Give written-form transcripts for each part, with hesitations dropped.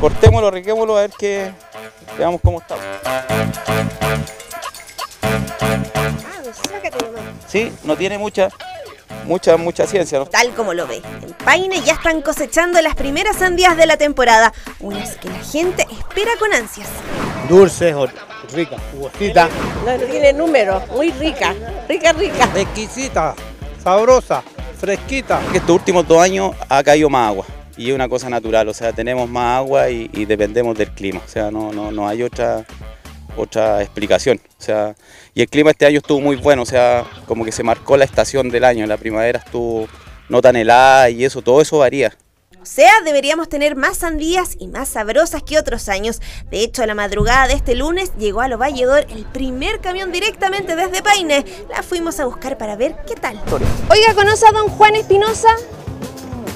Cortémoslo, requémoslo, a ver que veamos cómo está. Sí, no tiene mucha ciencia, ¿no? Tal como lo ve, en Paine ya están cosechando las primeras sandías de la temporada, unas que la gente espera con ansias. Dulces, ricas, jugositas. No tiene número, muy rica. Exquisita, sabrosa, fresquita. Estos últimos 2 años ha caído más agua y es una cosa natural, o sea, tenemos más agua y dependemos del clima, o sea, no hay otra explicación, o sea, y el clima este año estuvo muy bueno, o sea, como que se marcó la estación del año, la primavera estuvo no tan helada y eso, todo eso varía. O sea, deberíamos tener más sandías y más sabrosas que otros años. De hecho, a la madrugada de este lunes llegó a Lo Valledor el primer camión directamente desde Paine. La fuimos a buscar para ver qué tal. Oiga, ¿conoce a don Juan Espinosa?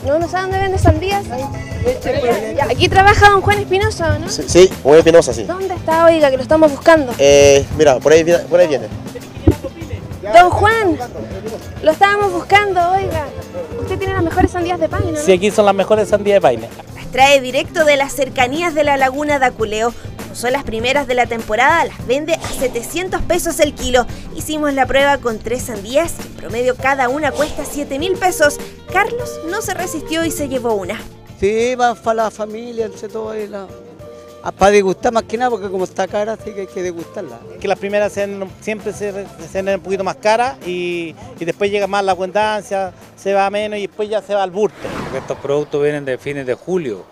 ¿No sabe dónde vende sandías? Aquí trabaja don Juan Espinosa, ¿no? Sí, Juan Espinosa, sí. ¿Dónde está, oiga, que lo estamos buscando? Mira, por ahí viene. Don Juan, lo estábamos buscando, oiga. Usted tiene las mejores sandías de Paine, ¿no? Sí, aquí son las mejores sandías de Paine. Las trae directo de las cercanías de la Laguna de Aculeo. Son las primeras de la temporada, las vende a 700 pesos el kilo. Hicimos la prueba con 3 sandías, en promedio cada una cuesta 7.000 pesos. Carlos no se resistió y se llevó una. Sí, va para la familia, entre todo, para degustar más que nada, porque como está cara, así que hay que degustarla. Que las primeras siempre se un poquito más caras y después llega más la abundancia, se va menos y después ya se va al bulto. Porque estos productos vienen de fines de julio.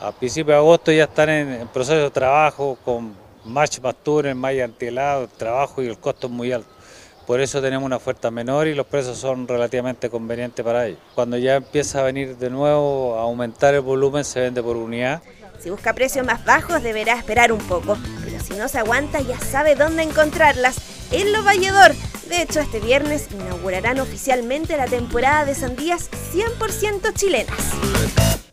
A principios de agosto ya están en proceso de trabajo con más pastura, más antihelado, el trabajo y el costo es muy alto. Por eso tenemos una oferta menor y los precios son relativamente convenientes para ellos. Cuando ya empieza a venir de nuevo a aumentar el volumen, se vende por unidad. Si busca precios más bajos deberá esperar un poco, pero si no se aguanta ya sabe dónde encontrarlas, en Lo Valledor. De hecho, este viernes inaugurarán oficialmente la temporada de sandías 100% chilenas.